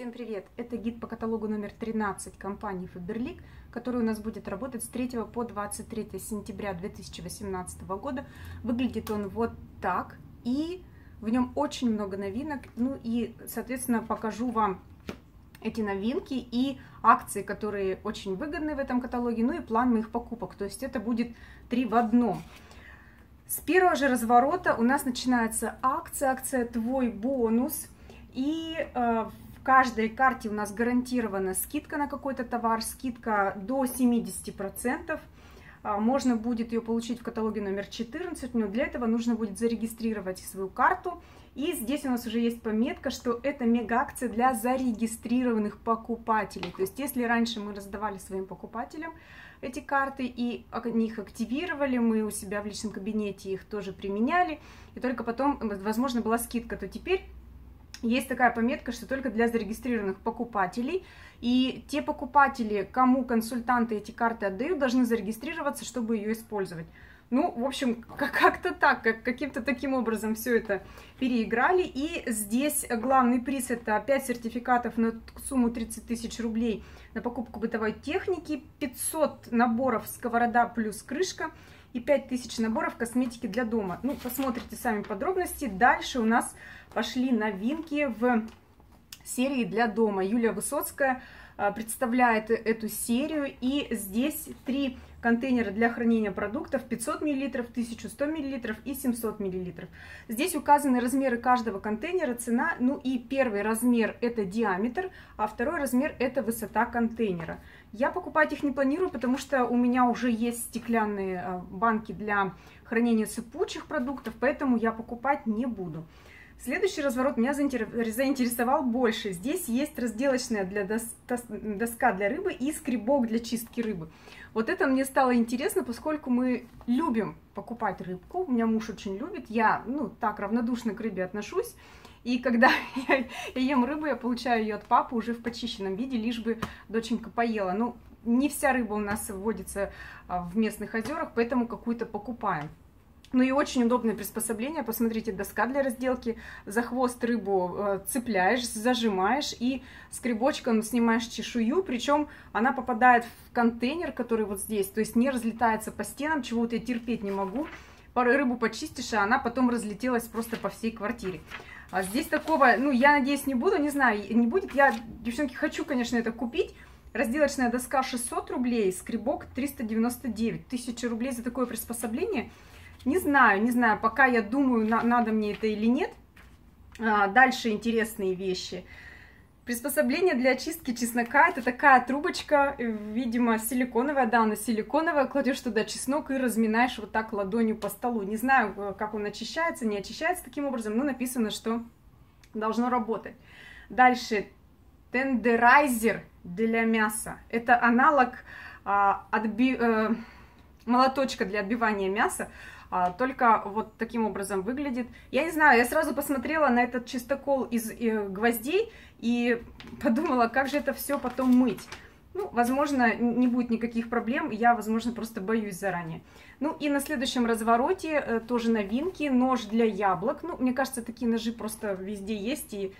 Всем привет! Это гид по каталогу номер 13 компании Faberlic, который у нас будет работать с 3 по 23 сентября 2018 года. Выглядит он вот так, и в нем очень много новинок. Ну и, соответственно, покажу вам эти новинки и акции, которые очень выгодны в этом каталоге, ну и план моих покупок. То есть это будет 3 в одном. С первого же разворота у нас начинается акция «Твой бонус». И в каждой карте у нас гарантирована скидка на какой-то товар, скидка до 70%. Можно будет ее получить в каталоге номер 14, но для этого нужно будет зарегистрировать свою карту. И здесь у нас уже есть пометка, что это мега-акция для зарегистрированных покупателей. То есть, если раньше мы раздавали своим покупателям эти карты и они их активировали, мы у себя в личном кабинете их тоже применяли, и только потом, возможно, была скидка, то теперь есть такая пометка, что только для зарегистрированных покупателей. И те покупатели, кому консультанты эти карты отдают, должны зарегистрироваться, чтобы ее использовать. Ну, в общем, как-то так, каким-то таким образом все это переиграли. И здесь главный приз – это 5 сертификатов на сумму 30 тысяч рублей на покупку бытовой техники, 500 наборов сковорода плюс крышка и 5000 наборов косметики для дома. Ну, посмотрите сами подробности. Дальше у нас пошли новинки в серии для дома. Юлия Высоцкая представляет эту серию. И здесь 3 контейнера для хранения продуктов: 500 мл, 1100 мл и 700 мл. Здесь указаны размеры каждого контейнера, цена. Ну и первый размер — это диаметр, а второй размер — это высота контейнера. Я покупать их не планирую, потому что у меня уже есть стеклянные банки для хранения сыпучих продуктов, поэтому я покупать не буду. Следующий разворот меня заинтересовал больше. Здесь есть разделочная доска для рыбы и скребок для чистки рыбы. Вот это мне стало интересно, поскольку мы любим покупать рыбку. У меня муж очень любит. Я, так равнодушно к рыбе отношусь. И когда я ем рыбу, я получаю ее от папы уже в почищенном виде, лишь бы доченька поела. Ну, не вся рыба у нас водится в местных озерах, поэтому какую-то покупаем. Ну и очень удобное приспособление, посмотрите, доска для разделки, за хвост рыбу цепляешь, зажимаешь и скребочком снимаешь чешую, причем она попадает в контейнер, который вот здесь, то есть не разлетается по стенам, чего вот я терпеть не могу. Порой рыбу почистишь, а она потом разлетелась просто по всей квартире. А здесь такого, я надеюсь, не буду, не знаю, не будет. Я, девчонки, хочу, конечно, это купить. Разделочная доска 600 рублей, скребок 399, 1000 рублей за такое приспособление. Не знаю, пока я думаю, надо мне это или нет. Дальше интересные вещи. Приспособление для очистки чеснока. Это такая трубочка, видимо, силиконовая. Да, она силиконовая. Кладешь туда чеснок и разминаешь вот так ладонью по столу. Не знаю, как он очищается, не очищается таким образом, но написано, что должно работать. Дальше. Тендерайзер для мяса. Это аналог молоточка для отбивания мяса, только вот таким образом выглядит. Я не знаю, я сразу посмотрела на этот чистокол из гвоздей и подумала, как же это все потом мыть. Ну, возможно, не будет никаких проблем, я, возможно, просто боюсь заранее. Ну и на следующем развороте тоже новинки, нож для яблок. Ну, мне кажется, такие ножи просто везде есть, и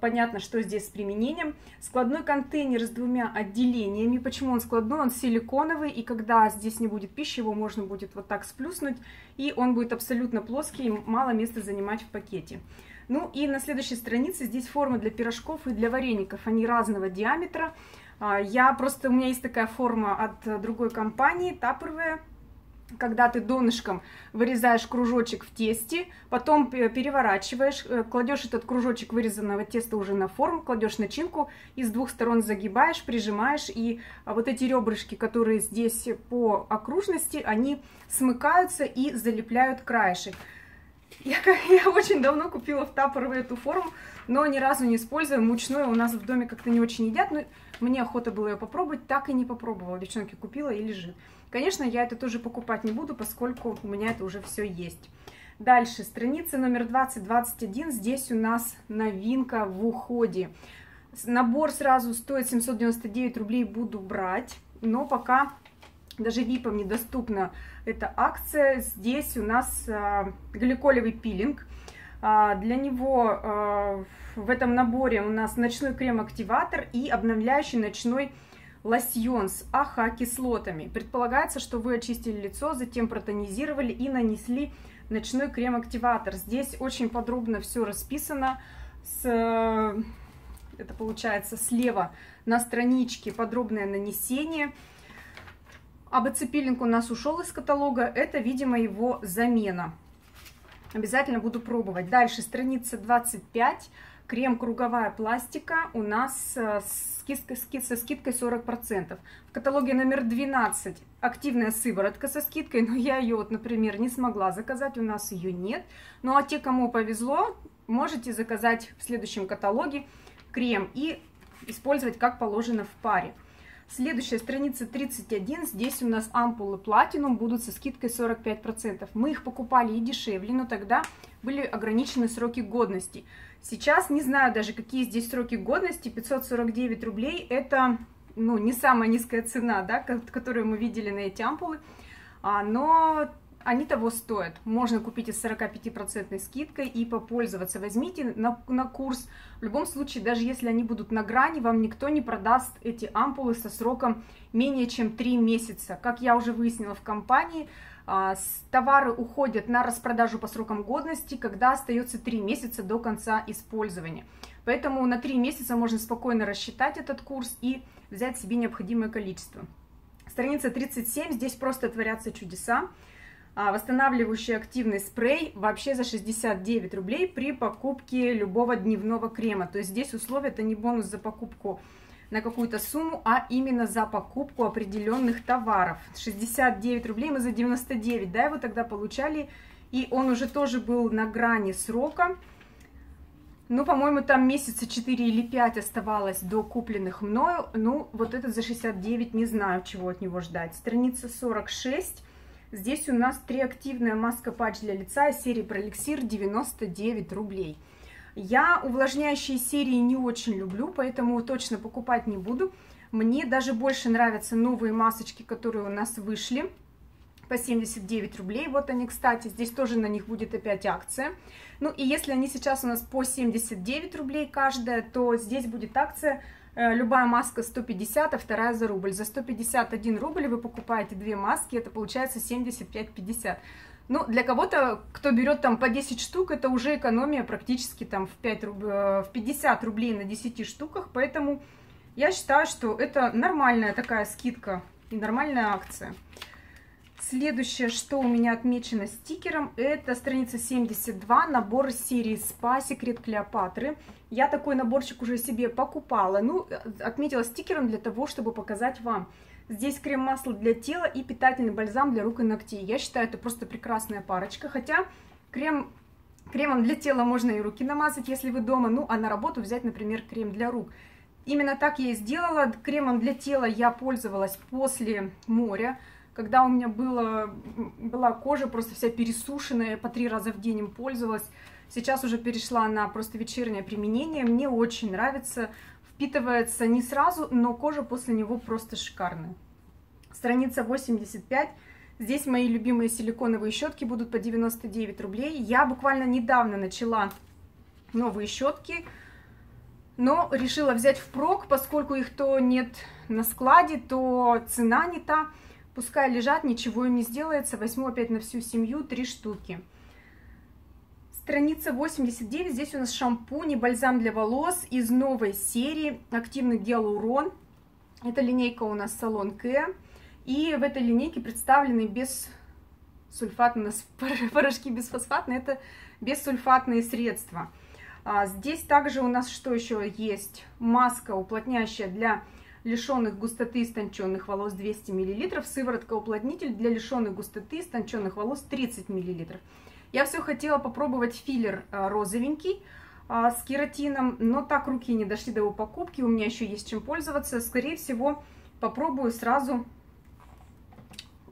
понятно, что здесь с применением. Складной контейнер с 2 отделениями. Почему он складной? Он силиконовый, и когда здесь не будет пищи, его можно будет вот так сплюснуть, и он будет абсолютно плоский, и мало места занимать в пакете. Ну и на следующей странице здесь формы для пирожков и для вареников. Они разного диаметра. У меня есть такая форма от другой компании, Tupperware. Когда ты донышком вырезаешь кружочек в тесте, потом переворачиваешь, кладешь этот кружочек вырезанного теста уже на форму, кладешь начинку и с 2 сторон загибаешь, прижимаешь, и вот эти ребрышки, которые здесь по окружности, они смыкаются и залепляют краешек. Я очень давно купила в Tupperware эту форму, но ни разу не использую. Мучное у нас в доме как-то не очень едят, но мне охота было ее попробовать, так и не попробовала. Девчонки, купила и лежит. Конечно, я это тоже покупать не буду, поскольку у меня это уже все есть. Дальше, страница номер 20-21. Здесь у нас новинка в уходе. Набор сразу стоит 799 рублей, буду брать, но пока даже випам недоступна эта акция. Здесь у нас гликолевый пилинг. Для него в этом наборе у нас ночной крем-активатор и обновляющий ночной лосьон с АХ-кислотами. Предполагается, что вы очистили лицо, затем протонизировали и нанесли ночной крем-активатор. Здесь очень подробно все расписано. Это получается слева на страничке подробное нанесение. АБЦ-пилинг у нас ушел из каталога. Это, видимо, его замена. Обязательно буду пробовать. Дальше страница 25. Крем круговая пластика у нас со скидкой 40%. В каталоге номер 12 активная сыворотка со скидкой, но я ее, вот, например, не смогла заказать, у нас ее нет. Ну а те, кому повезло, можете заказать в следующем каталоге крем и использовать как положено в паре. Следующая страница 31, здесь у нас ампулы Platinum будут со скидкой 45%. Мы их покупали и дешевле, но тогда были ограничены сроки годности. Сейчас не знаю даже, какие здесь сроки годности, 549 рублей, это ну, не самая низкая цена, да, которую мы видели на эти ампулы, но они того стоят. Можно купить и с 45% скидкой и попользоваться. Возьмите на курс. В любом случае, даже если они будут на грани, вам никто не продаст эти ампулы со сроком менее чем 3 месяца. Как я уже выяснила в компании, товары уходят на распродажу по срокам годности, когда остается 3 месяца до конца использования. Поэтому на 3 месяца можно спокойно рассчитать этот курс и взять себе необходимое количество. Страница 37. Здесь просто творятся чудеса. Восстанавливающий активный спрей вообще за 69 рублей при покупке любого дневного крема. То есть здесь условия, это не бонус за покупку на какую-то сумму, а именно за покупку определенных товаров. 69 рублей мы за 99, да, его тогда получали, и он уже тоже был на грани срока. Ну, по-моему, там месяца 4 или 5 оставалось до купленных мною. Ну, вот этот за 69, не знаю, чего от него ждать. Страница 46. Здесь у нас триактивная маска-патч для лица из серии про эликсир 99 рублей. Я увлажняющие серии не очень люблю, поэтому точно покупать не буду. Мне даже больше нравятся новые масочки, которые у нас вышли по 79 рублей. Вот они, кстати, здесь тоже на них будет опять акция. Ну и если они сейчас у нас по 79 рублей каждая, то здесь будет акция. Любая маска 150, а вторая за рубль. За 151 рубль вы покупаете две маски, это получается 75,50. Ну, для кого-то, кто берет там по 10 штук, это уже экономия практически там в 50 рублей на 10 штуках. Поэтому я считаю, что это нормальная такая скидка и нормальная акция. Следующее, что у меня отмечено стикером, это страница 72, набор серии Spa Секрет Клеопатры. Я такой наборчик уже себе покупала, ну, отметила стикером для того, чтобы показать вам. Здесь крем-масло для тела и питательный бальзам для рук и ногтей. Я считаю, это просто прекрасная парочка, хотя кремом для тела можно и руки намазать, если вы дома, ну, а на работу взять, например, крем для рук. Именно так я и сделала, кремом для тела я пользовалась после моря. Когда у меня была кожа просто вся пересушенная, по 3 раза в день им пользовалась. Сейчас уже перешла на просто вечернее применение. Мне очень нравится, впитывается не сразу, но кожа после него просто шикарная. Страница 85. Здесь мои любимые силиконовые щетки будут по 99 рублей. Я буквально недавно начала новые щетки, но решила взять впрок, поскольку их то нет на складе, то цена не та. Пускай лежат, ничего им не сделается. Возьму опять на всю семью 3 штуки. Страница 89. Здесь у нас шампунь и бальзам для волос из новой серии. Активный гиалурон. Это линейка у нас Салон К. И в этой линейке представлены бессульфатные, у нас порошки бесфосфатные, это бессульфатные средства. Здесь также у нас что еще есть? Маска уплотняющая для лишенных густоты и истонченных волос 200 мл, сыворотка-уплотнитель для лишенных густоты и истонченных волос 30 мл. Я все хотела попробовать филлер розовенький с кератином, но так руки не дошли до его покупки, у меня еще есть чем пользоваться. Скорее всего, попробую сразу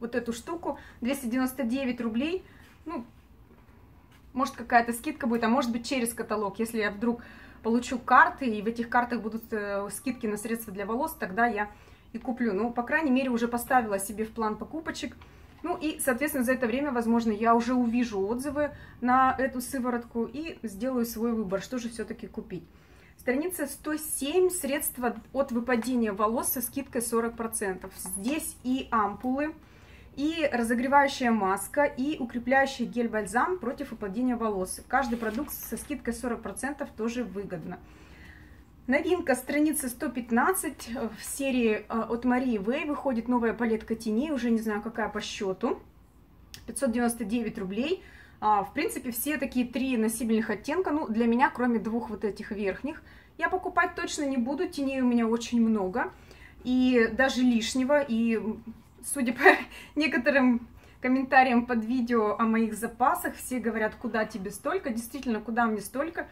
вот эту штуку, 299 рублей. Ну, может, какая-то скидка будет, а может быть, через каталог, если я вдруг получу карты, и в этих картах будут скидки на средства для волос, тогда я и куплю. Ну, по крайней мере, уже поставила себе в план покупочек Ну и, соответственно, за это время, возможно, я уже увижу отзывы на эту сыворотку и сделаю свой выбор, что же все-таки купить. Страница 107, средства от выпадения волос со скидкой 40%. Здесь и ампулы, и разогревающая маска, и укрепляющий гель-бальзам против выпадения волос. Каждый продукт со скидкой 40% тоже выгодно. Новинка, страница 115, в серии от Marie Way выходит новая палетка теней, уже не знаю какая по счету, 599 рублей. В принципе, все такие три насильных оттенка, ну, для меня, кроме двух вот этих верхних, я покупать точно не буду, теней у меня очень много, и даже лишнего, и судя по некоторым комментариям под видео о моих запасах, все говорят, куда тебе столько, действительно, куда мне столько.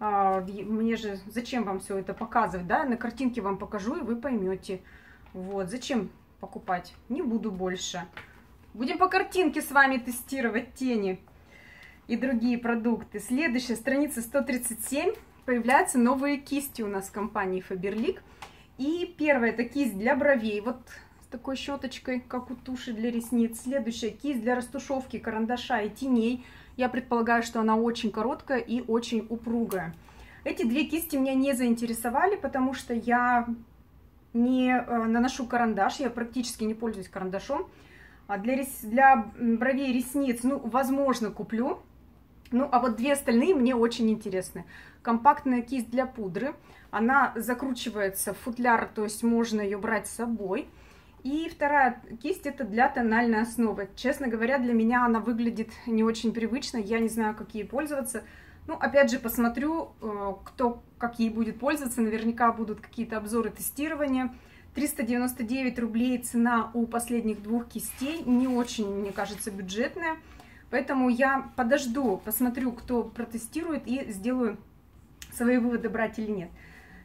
Мне же зачем вам все это показывать, да? На картинке вам покажу, и вы поймете. Вот, зачем покупать? Не буду больше. Будем по картинке с вами тестировать тени и другие продукты. Следующая, страница 137. Появляются новые кисти у нас в компании Faberlic. И первая, это кисть для бровей, вот с такой щеточкой, как у туши для ресниц. Следующая, кисть для растушевки, карандаша и теней. Я предполагаю, что она очень короткая и очень упругая. Эти две кисти меня не заинтересовали, потому что я не наношу карандаш, я практически не пользуюсь карандашом. А для бровей и ресниц, ну, возможно, куплю. Ну, а вот две остальные мне очень интересны. Компактная кисть для пудры. Она закручивается в футляр, то есть можно ее брать с собой. И вторая кисть, это для тональной основы. Честно говоря, для меня она выглядит не очень привычно. Я не знаю, как ей пользоваться. Ну, опять же, посмотрю, кто как ей будет пользоваться. Наверняка будут какие-то обзоры, тестирования. 399 рублей цена у последних двух кистей. Не очень, мне кажется, бюджетная. Поэтому я подожду, посмотрю, кто протестирует, и сделаю свои выводы, брать или нет.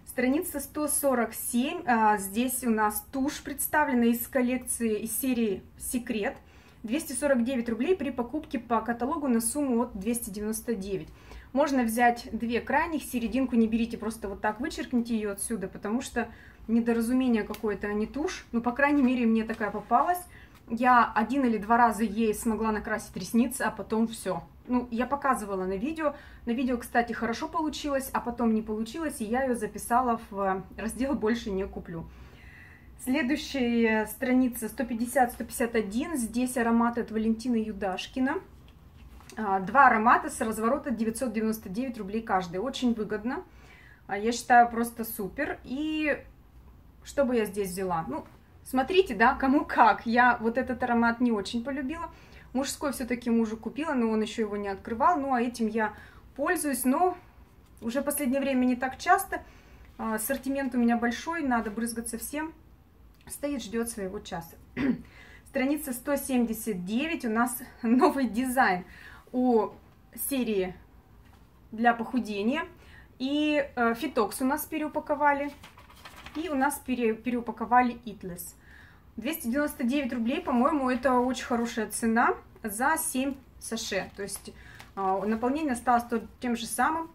Страница 147, здесь у нас тушь представлена из коллекции, из серии «Секрет». 249 рублей при покупке по каталогу на сумму от 299. Можно взять две крайних, серединку не берите, просто вот так вычеркните ее отсюда, потому что недоразумение какое-то, а не тушь. Ну, по крайней мере, мне такая попалась. Я один или два раза ей смогла накрасить ресницы, а потом все. Ну, я показывала на видео. На видео, кстати, хорошо получилось, а потом не получилось, и я ее записала в раздел «Больше не куплю». Следующая страница 150-151. Здесь ароматы от Валентины Юдашкина. Два аромата с разворота 999 рублей каждый. Очень выгодно. Я считаю, просто супер. И что бы я здесь взяла? Ну, смотрите, да, кому как. Я вот этот аромат не очень полюбила. Мужской все-таки мужу купила, но он еще его не открывал. Ну, а этим я пользуюсь, но уже в последнее время не так часто. Ассортимент у меня большой, надо брызгаться всем. Стоит, ждет своего часа. Страница 179. У нас новый дизайн у серии для похудения. И Фитокс у нас переупаковали. И у нас переупаковали Itless. 299 рублей, по-моему, это очень хорошая цена за 7 саше. То есть наполнение осталось тем же самым.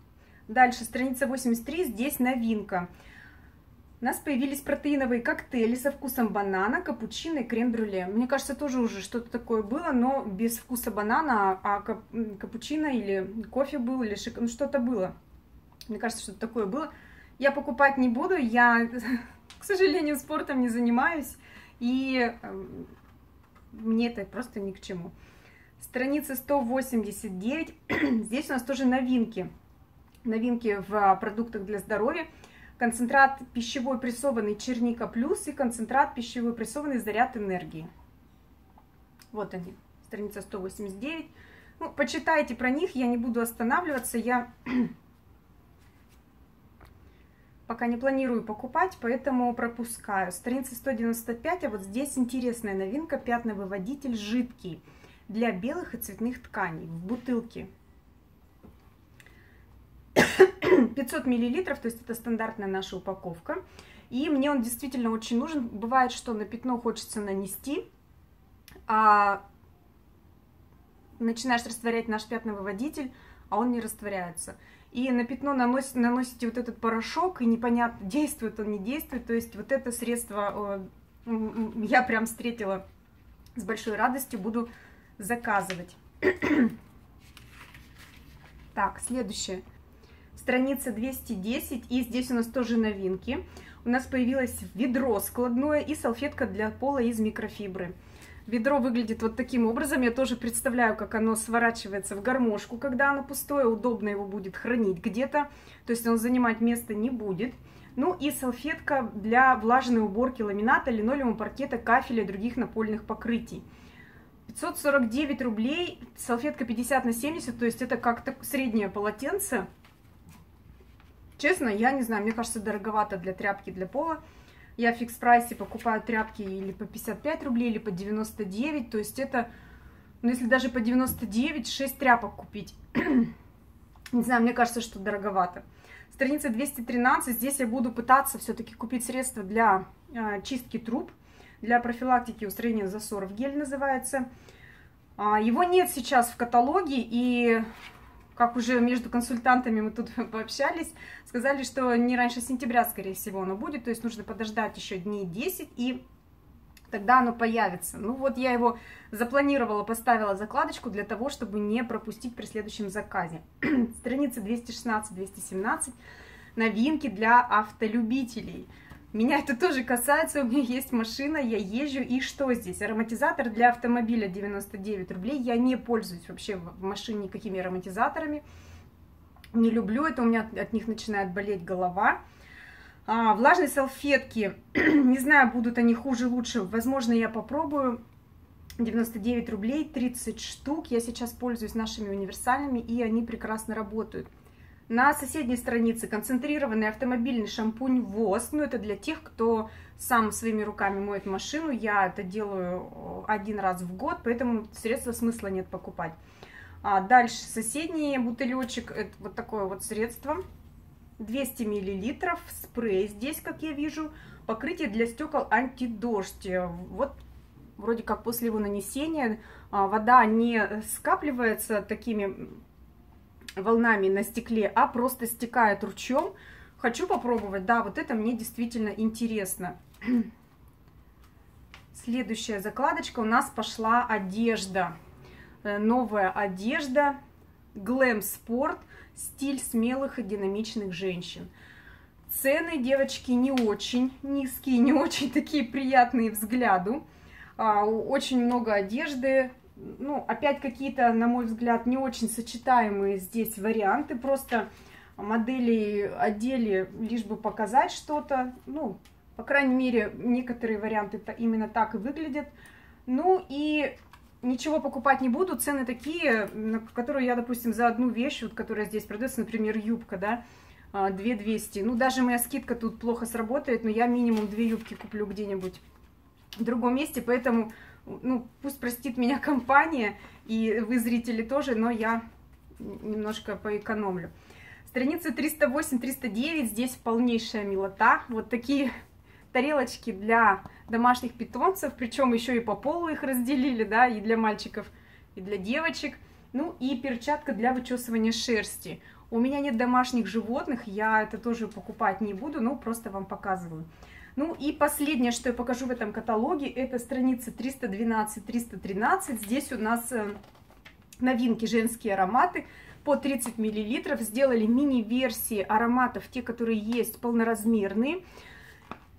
Дальше, страница 83, здесь новинка. У нас появились протеиновые коктейли со вкусом банана, капучино и крем-брюле. Мне кажется, тоже уже что-то такое было, но без вкуса банана, а капучино или кофе был, или что-то было. Мне кажется, что-то такое было. Я покупать не буду, я, к сожалению, спортом не занимаюсь, и мне это просто ни к чему. Страница 189, здесь у нас тоже новинки. Новинки в продуктах для здоровья. Концентрат пищевой прессованный черника плюс и концентрат пищевой прессованный заряд энергии. Вот они, страница 189. Ну, почитайте про них, я не буду останавливаться, я пока не планирую покупать, поэтому пропускаю. Страница 195, а вот здесь интересная новинка. Пятновыводитель жидкий для белых и цветных тканей в бутылке. 500 миллилитров, то есть это стандартная наша упаковка. И мне он действительно очень нужен. Бывает, что на пятно хочется нанести, а начинаешь растворять наш пятновыводитель, а он не растворяется. И на пятно наносите вот этот порошок, и непонятно, действует он, не действует. То есть вот это средство я прям встретила с большой радостью буду заказывать. Так, следующее. Страница 210. И здесь у нас тоже новинки. У нас появилось ведро складное и салфетка для пола из микрофибры. Ведро выглядит вот таким образом. Я тоже представляю, как оно сворачивается в гармошку, когда оно пустое. Удобно его будет хранить где-то. То есть он занимать место не будет. Ну и салфетка для влажной уборки ламината, линолеума, паркета, кафеля и других напольных покрытий. 549 рублей. Салфетка 50×70. То есть это как-то среднее полотенце. Честно, я не знаю. Мне кажется, дороговато для тряпки для пола. Я в Fixprice покупаю тряпки или по 55 рублей, или по 99. То есть это, ну если даже по 99, 6 тряпок купить. Не знаю, мне кажется, что дороговато. Страница 213. Здесь я буду пытаться все-таки купить средства для чистки труб. Для профилактики устранения засоров. Гель называется. Его нет сейчас в каталоге. И как уже между консультантами мы тут пообщались, сказали, что не раньше сентября, скорее всего, оно будет. То есть нужно подождать еще дней 10, и тогда оно появится. Ну вот я его запланировала, поставила закладочку для того, чтобы не пропустить при следующем заказе. Страница 216-217. Новинки для автолюбителей. Меня это тоже касается. У меня есть машина, я езжу. И что здесь? Ароматизатор для автомобиля 99 рублей. Я не пользуюсь вообще в машине никакими ароматизаторами. Не люблю это. У меня от них начинает болеть голова. Влажные салфетки. Не знаю, будут они хуже, лучше. Возможно, я попробую. 99 рублей, 30 штук. Я сейчас пользуюсь нашими универсальными, и они прекрасно работают. На соседней странице концентрированный автомобильный шампунь ВОЗ. Ну, это для тех, кто сам своими руками моет машину. Я это делаю один раз в год, поэтому средства смысла нет покупать. Дальше соседний бутылечек. Это вот такое вот средство. 200 мл. Спрей здесь, как я вижу. Покрытие для стекол антидождь. Вот вроде как после его нанесения вода не скапливается такими волнами на стекле, а просто стекает ручьем. Хочу попробовать. Да, вот это мне действительно интересно. Следующая закладочка у нас пошла одежда. Новая одежда. Glam Sport. Стиль смелых и динамичных женщин. Цены, девочки, не очень низкие, не очень такие приятные взгляду. Очень много одежды. Ну, опять какие-то, на мой взгляд, не очень сочетаемые здесь варианты. Просто модели одели, лишь бы показать что-то. Ну, по крайней мере, некоторые варианты именно так и выглядят. Ну, и ничего покупать не буду. Цены такие, на которые я, допустим, за одну вещь, вот, которая здесь продается, например, юбка, да, 2200. Ну, даже моя скидка тут плохо сработает, но я минимум 2 юбки куплю где-нибудь в другом месте, поэтому... Ну, пусть простит меня компания, и вы, зрители, тоже, но я немножко поэкономлю. Страница 308-309, здесь полнейшая милота. Вот такие тарелочки для домашних питомцев, причем еще и по полу их разделили, да, и для мальчиков, и для девочек. Ну, и перчатка для вычесывания шерсти. У меня нет домашних животных, я это тоже покупать не буду, но просто вам показываю. Ну и последнее, что я покажу в этом каталоге, это страница 312-313. Здесь у нас новинки, женские ароматы по 30 мл. Сделали мини-версии ароматов, те, которые есть, полноразмерные.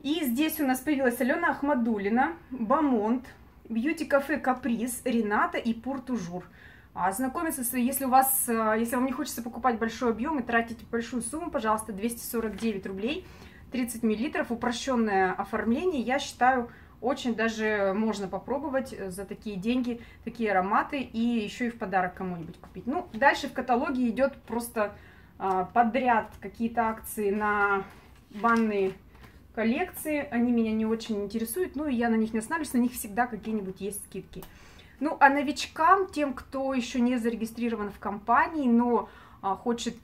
И здесь у нас появилась Алена Ахмадулина, Бомонт, Бьюти-кафе Каприз, Рината и Пуртужур. Ознакомиться, если вам не хочется покупать большой объем и тратить большую сумму, пожалуйста, 249 рублей. 30 мл, упрощенное оформление, я считаю, очень даже можно попробовать за такие деньги, такие ароматы, и еще и в подарок кому-нибудь купить. Ну, дальше в каталоге идет просто подряд какие-то акции на банные коллекции, они меня не очень интересуют, ну и я на них не останавливаюсь, на них всегда какие-нибудь есть скидки. Ну, а новичкам, тем, кто еще не зарегистрирован в компании, но... хочет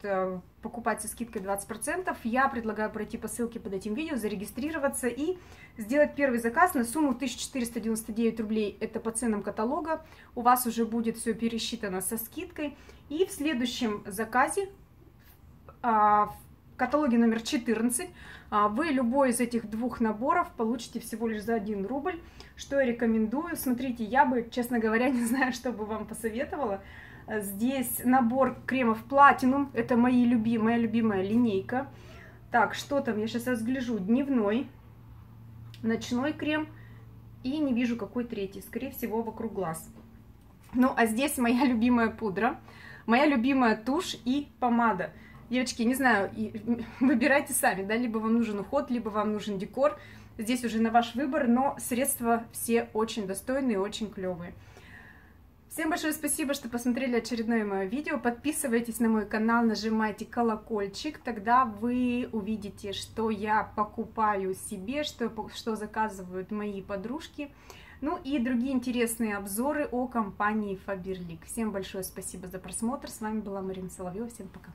покупать со скидкой 20%, я предлагаю пройти по ссылке под этим видео, зарегистрироваться и сделать первый заказ на сумму 1499 рублей. Это по ценам каталога. У вас уже будет все пересчитано со скидкой. И в следующем заказе каталоге номер 14. Вы любой из этих двух наборов получите всего лишь за 1 рубль, что я рекомендую. Смотрите, я бы, честно говоря, не знаю, что бы вам посоветовала. Здесь набор кремов Platinum, это моя любимая линейка. Так, что там, я сейчас разгляжу, дневной, ночной крем и не вижу какой третий, скорее всего, вокруг глаз. Ну, а здесь моя любимая пудра, моя любимая тушь и помада. Девочки, не знаю, выбирайте сами, да, либо вам нужен уход, либо вам нужен декор. Здесь уже на ваш выбор, но средства все очень достойные, очень клевые. Всем большое спасибо, что посмотрели очередное мое видео. Подписывайтесь на мой канал, нажимайте колокольчик, тогда вы увидите, что я покупаю себе, что заказывают мои подружки. Ну и другие интересные обзоры о компании Faberlic. Всем большое спасибо за просмотр. С вами была Марина Соловьева. Всем пока.